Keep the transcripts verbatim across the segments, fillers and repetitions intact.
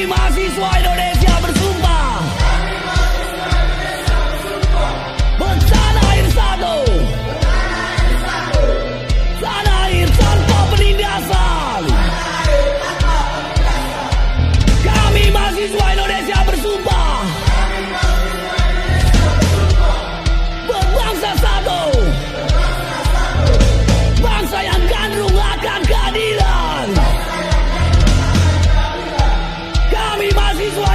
Kami mahasiswa Indonesia bersumpah, Kami mahasiswa Indonesia bersumpah, bencana air satu, bencana air satu, tanah air tanpa penindasan, tanah air tanpa penindasan. Kami mahasiswa Indonesia bersumpah, Kami mahasiswa Indonesia bersumpah, berbangsa satu, berbangsa satu, bangsa yang gandrung akan keadilan. This one.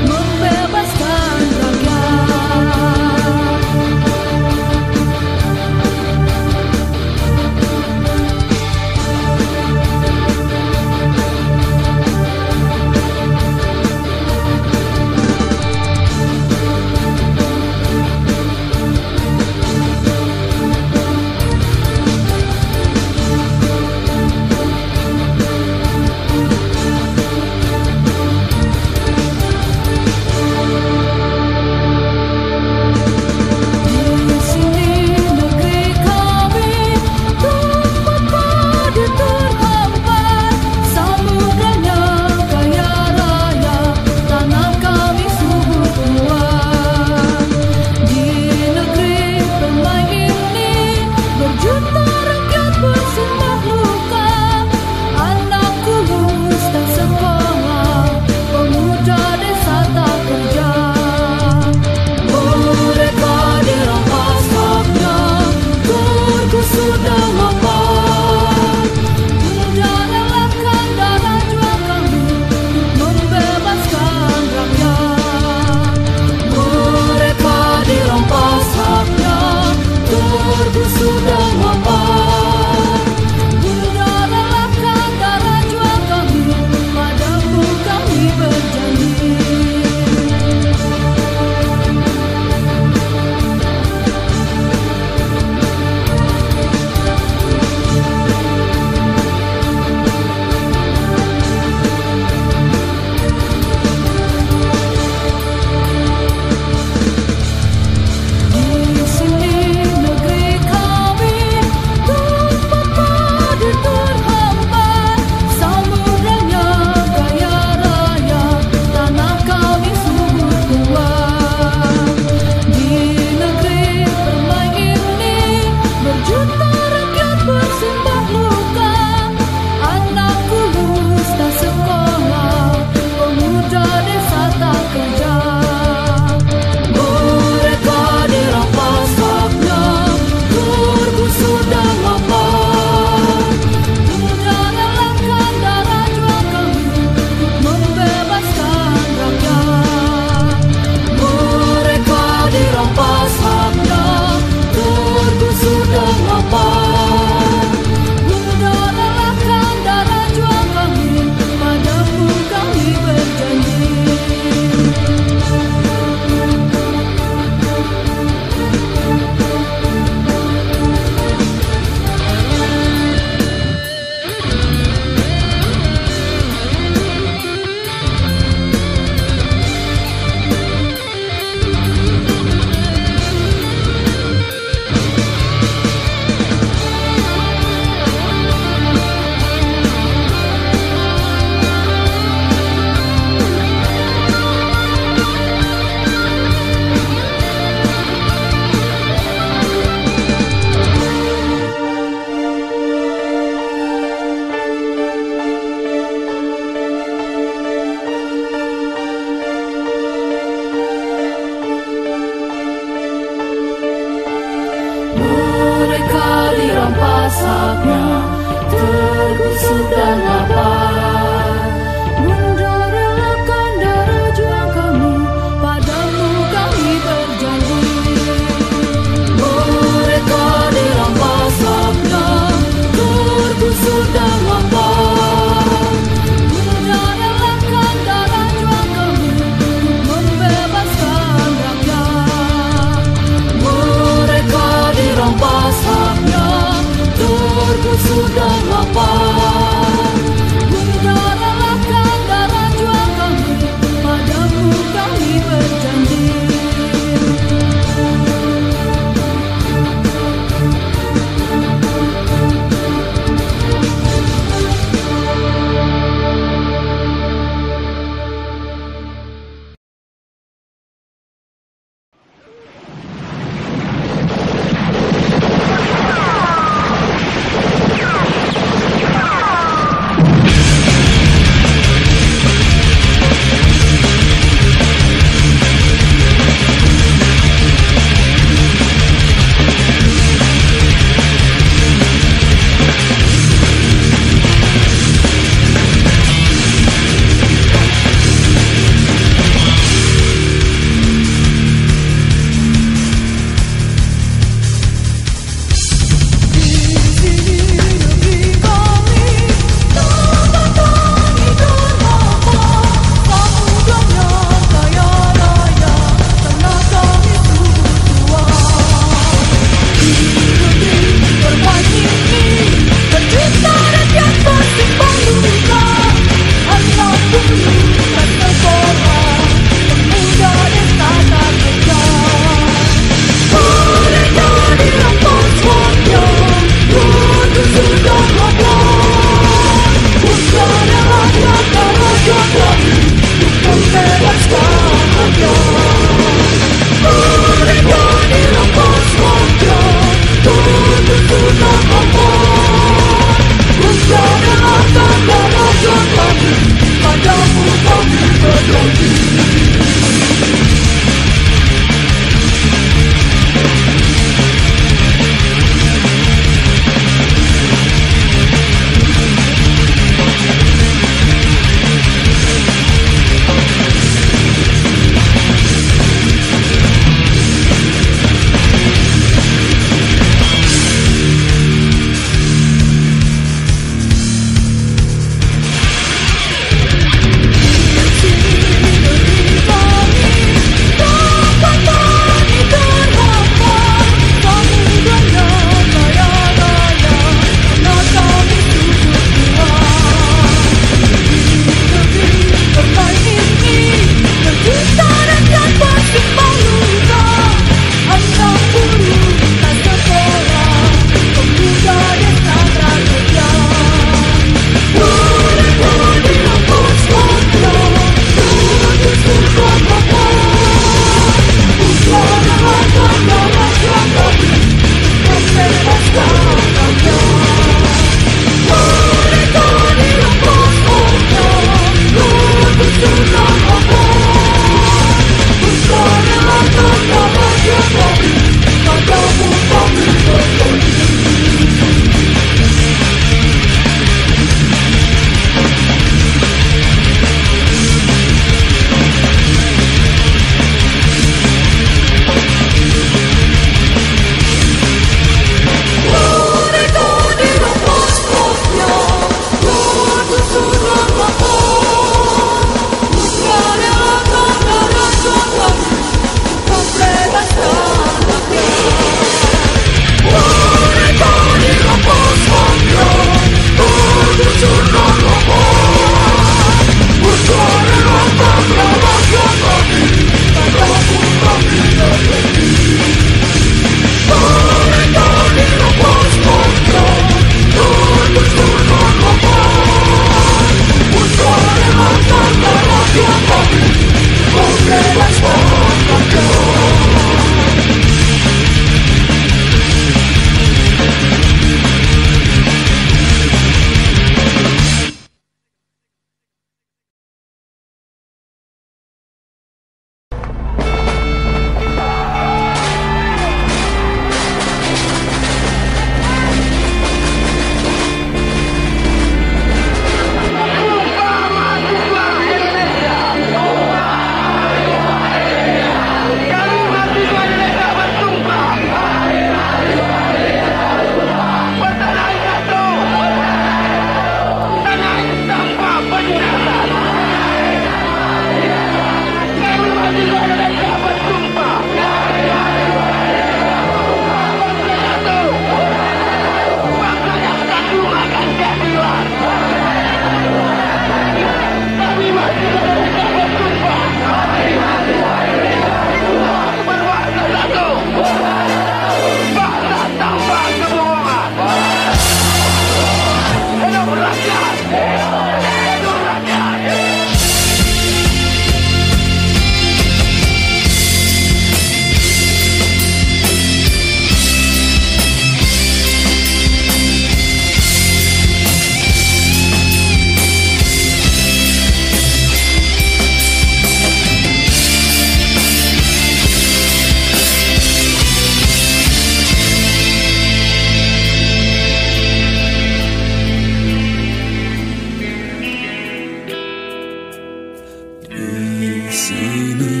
sini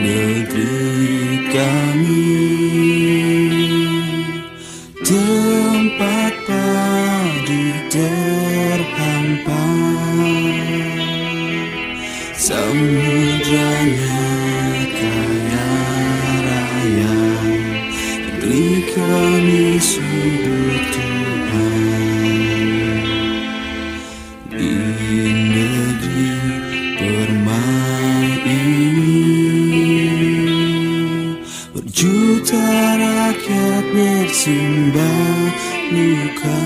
negeri kami, tempat padi terhampar, samudranya kaya raya, negeri kami sudut Tuhan. Di negeri permai ini, berjuta rakyat bersimbah luka,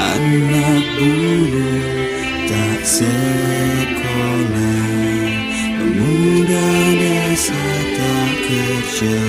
anak buruh tak sekolah, pemuda desa tak kerja.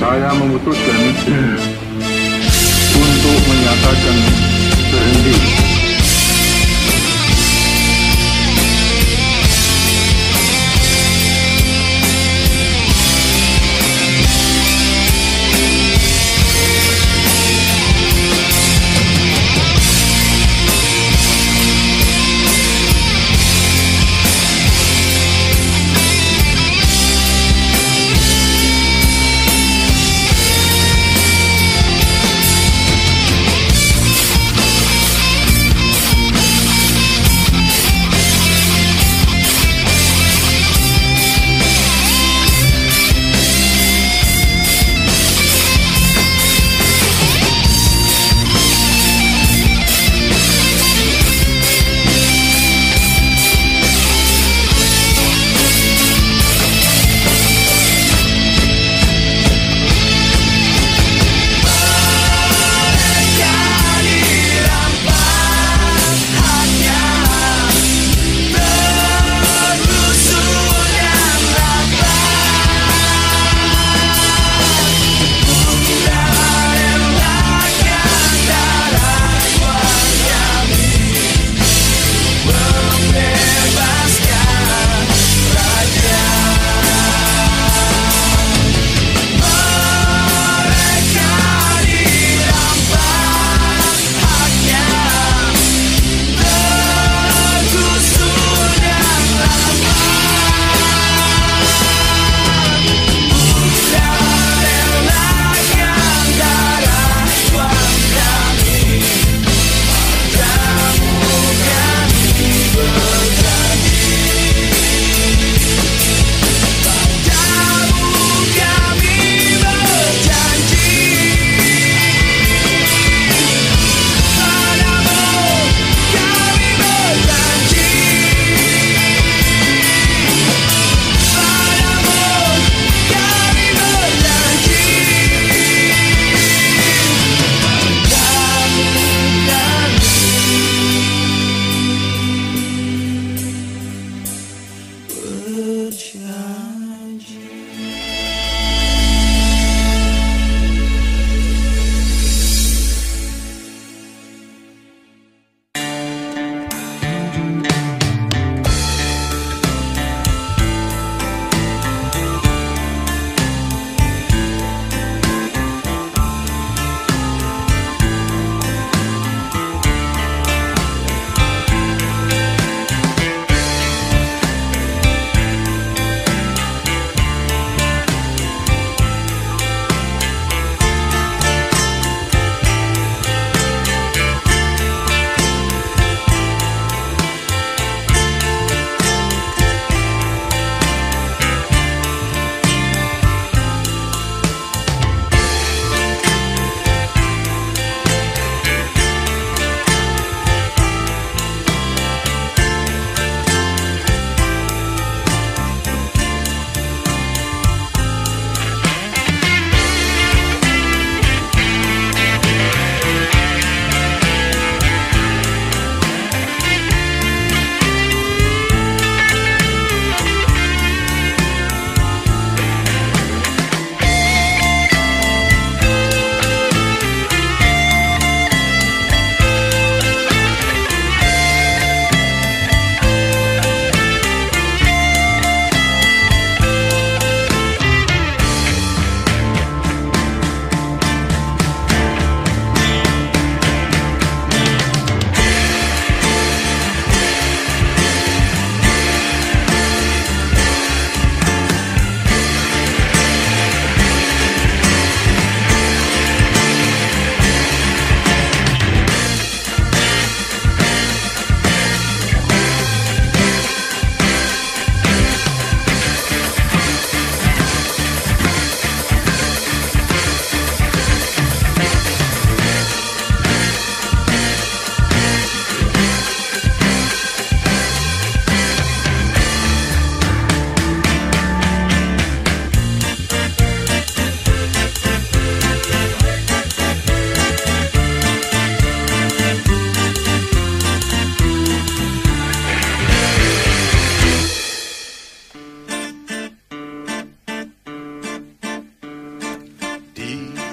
Saya memutuskan untuk menyatakan berhenti.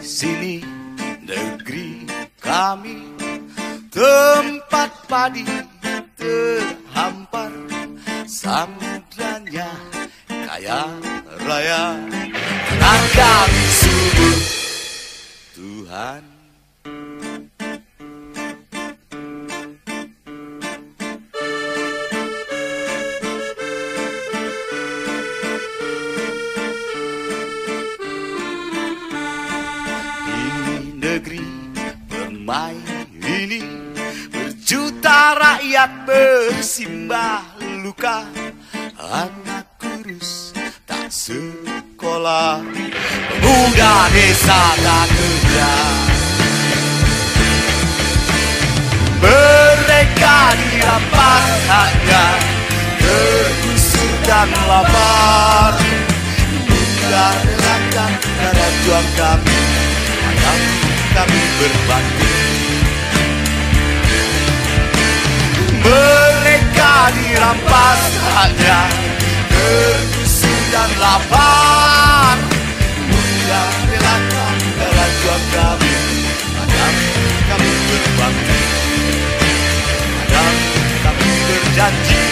sini negeri kami, tempat padi terhampar, samudranya kaya raya, tanah kami subur Tuhan. Ini berjuta rakyat bersimbah luka, anak kurus tak sekolah, pemuda desa tak kerja. Mereka dirampas haknya, terusur dan lapar. Inilah neraka darah juang kami, ayam kami berbakti. Mereka dirampas haknya, terusur dan lapar. Inilah neraka darah juang kami, ayam kami berbakti. Ayam kami berjanji,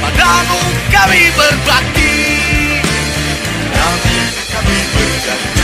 padamu kami berbakti. Ayam kami berjanji.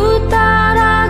Juta rakyat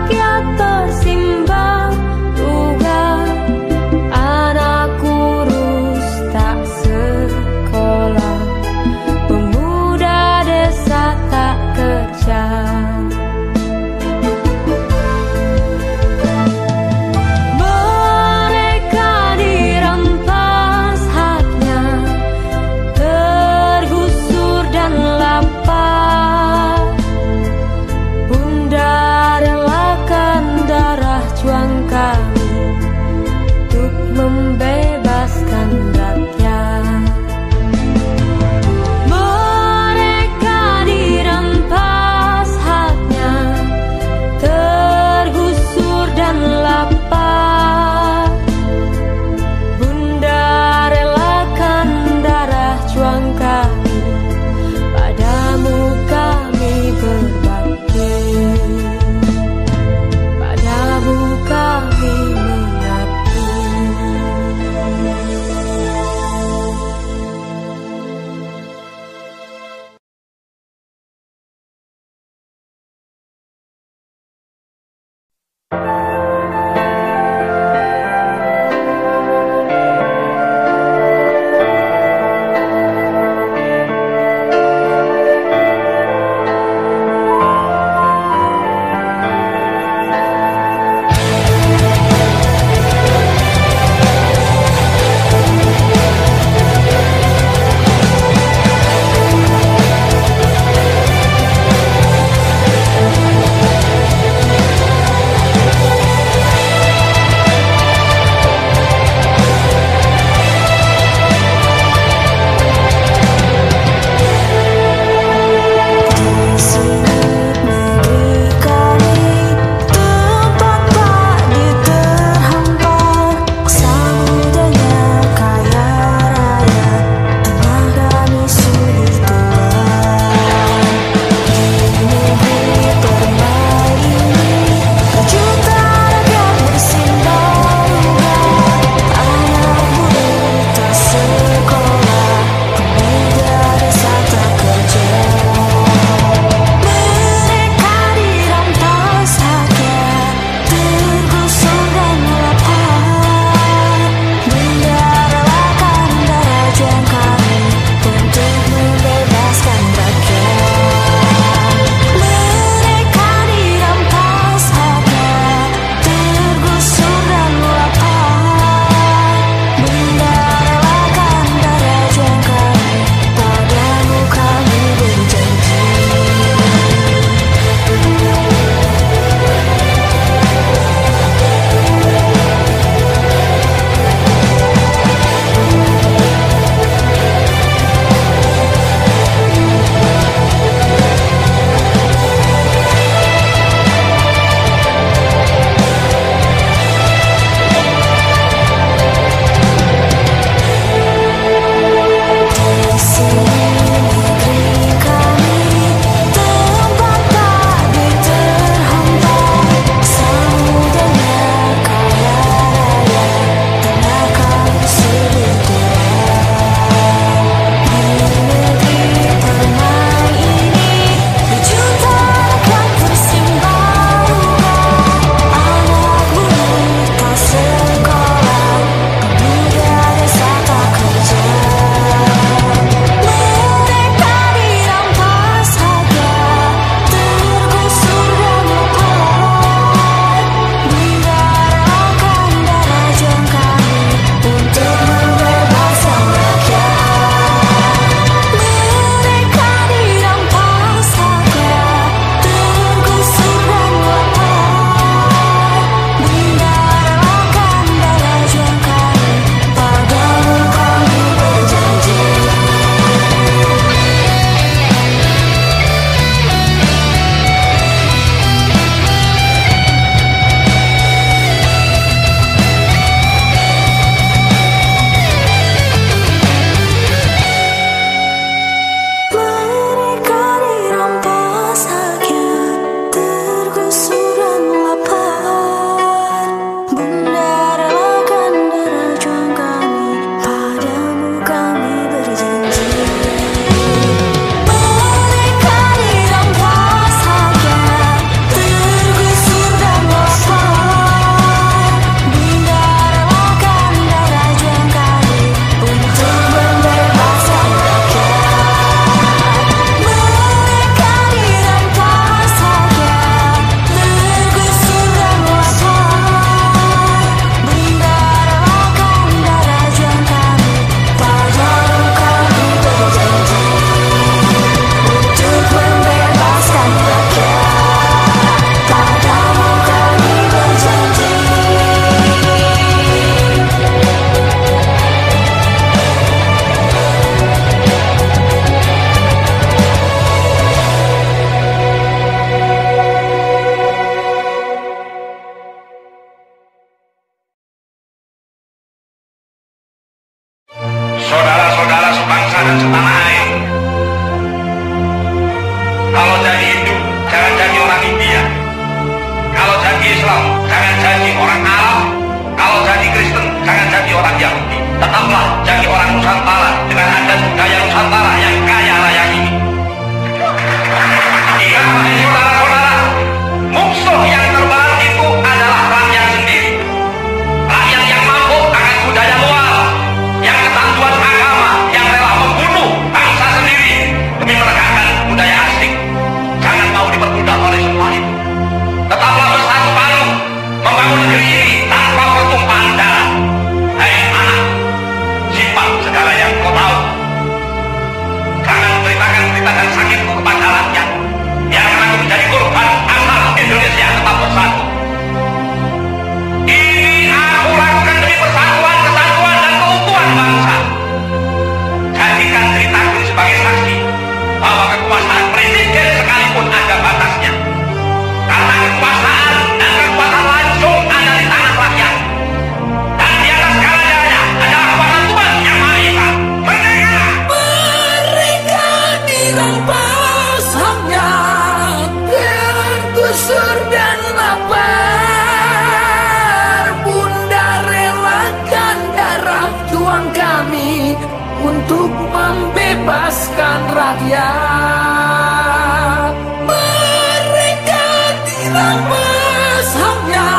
untuk membebaskan rakyat. Mereka dirampas haknya,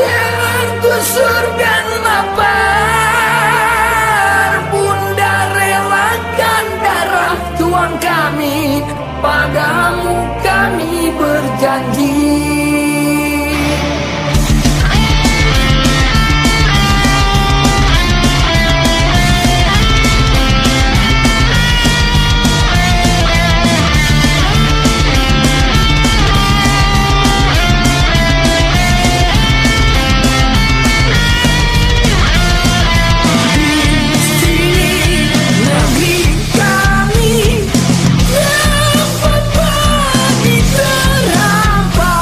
tertusuk dan lapar. Bunda relakan darah tuan kami, padamu kami berjanji. Kami dapat bagi terhampa.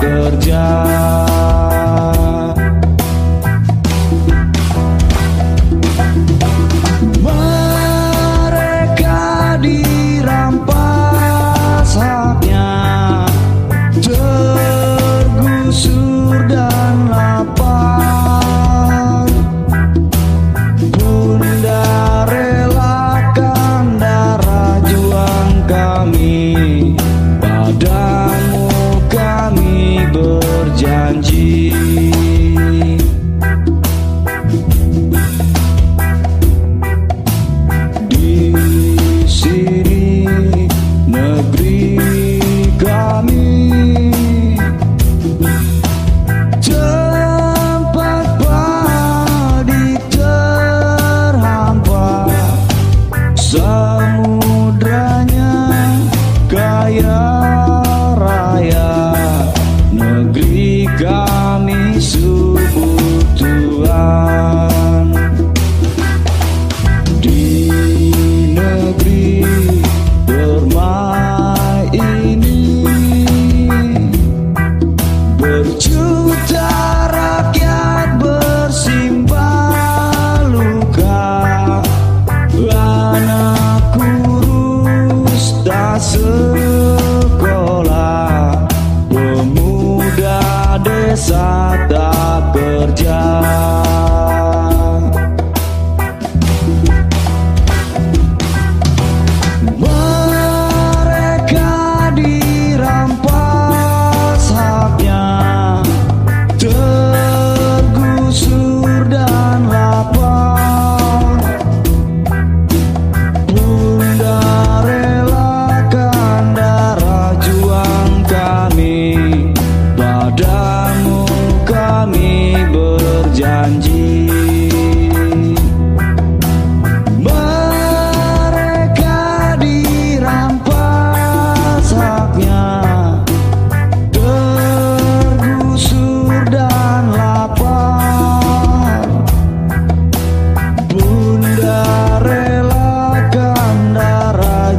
kerja. Mereka dirampas haknya, tergusur dan lapar. Bunda relakan darah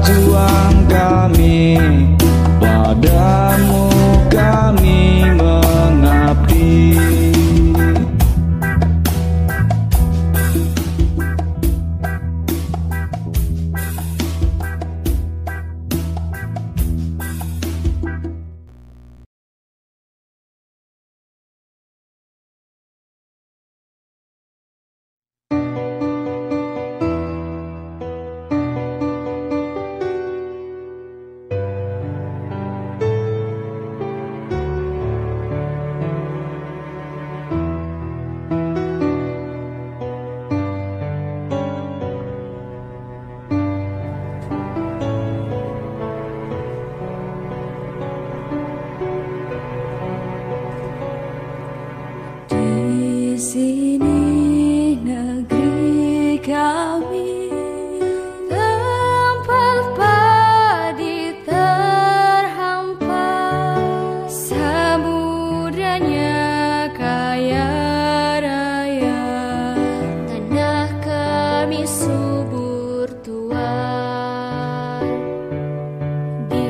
juang kami, padamu kami berjanji. Di sini negeri kami, tempat padi terhambat, samudranya kaya raya. Negeri kami subur Tuhan. Di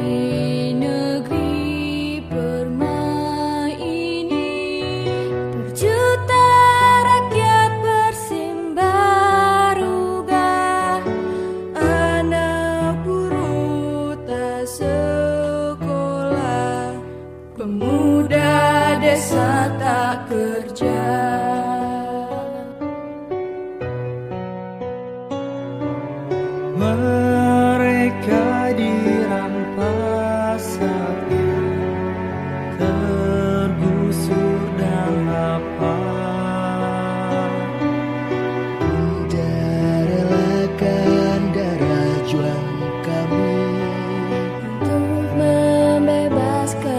negeri permai ini, berjuta rakyat bersimbah luka. Anak kurus tak sekolah, pemuda desa tak kerja. Mereka dirampas haknya, tergusur dan lapar. Bunda relakan darah juang kami, padamu kami berjanji. Mereka dirampas haknya, tergusur dan lapar. Bunda relakan darah juang kami, padamu kami mengabdi.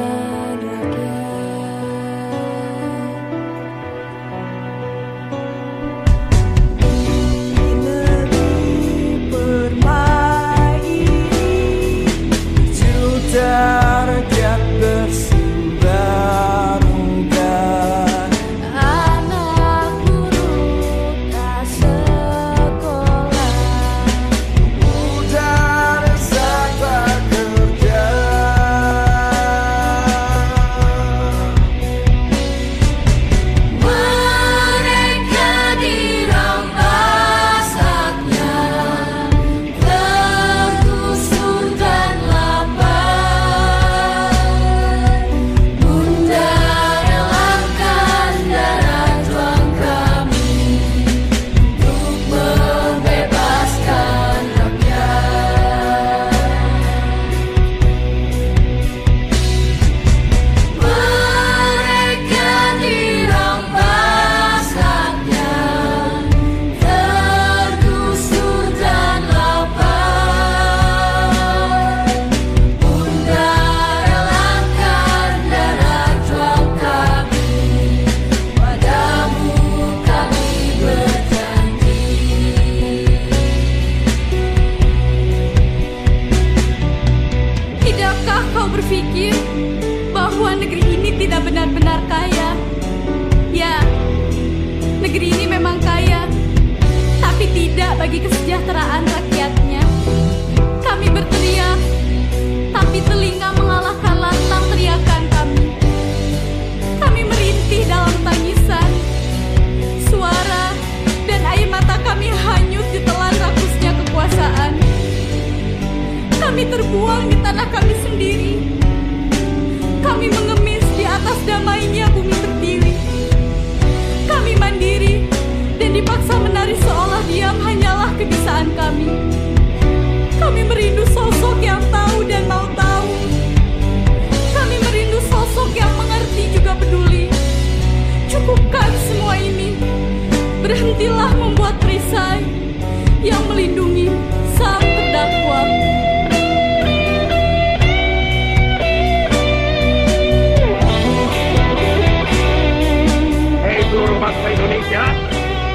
benar-benar kaya. Ya, negeri ini memang kaya, tapi tidak bagi kesejahteraan rakyatnya. Kami berteriak, tapi telinga mengalahkan lantang teriakan kami. Kami merintih dalam tangisan. Suara dan air mata kami hanyut ditelan rakusnya kekuasaan. Kami terbuang di tanah kami sendiri. Kami mengemis di atas damainya bumi berdiri. Kami mandiri dan dipaksa menari seolah diam hanyalah kebisaan kami. Kami merindu sosok yang tahu dan mau tahu. Kami merindu sosok yang mengerti juga peduli. Cukupkan semua ini. Berhentilah membuat perisai yang melindungi sang terdakwa. Bangsa Indonesia,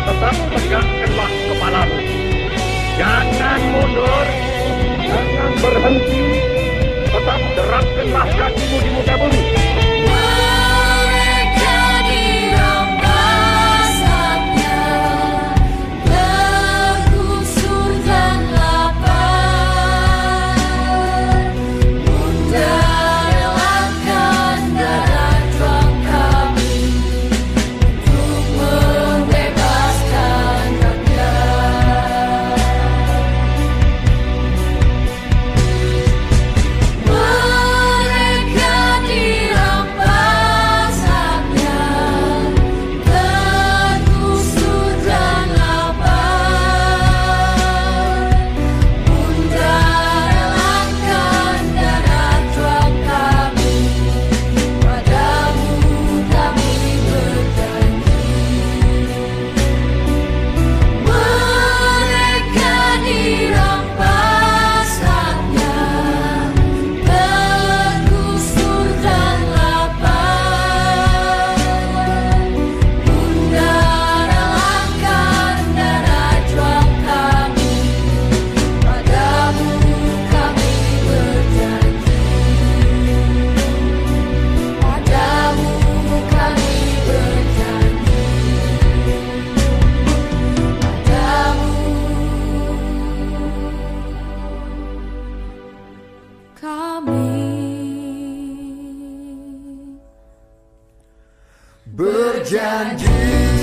tetap tegakkanlah kepalamu. Jangan mundur, jangan berhenti, tetap derapkanlah kakimu di muka bumi. Mereka dirampas haknya, tergusur dan lapar. Bunda relakan darah juang kami untuk membebaskan rakyat. Mereka dirampas haknya, tergusur dan lapar. Bunda relakan darah juang kami, padamu kami berjanji. Mereka dirampas haknya, tergusur dan lapar. Bunda relakan darah juang kami, padamu kami berjanji. Padamu kami berjanji. Padamu kami berjanji.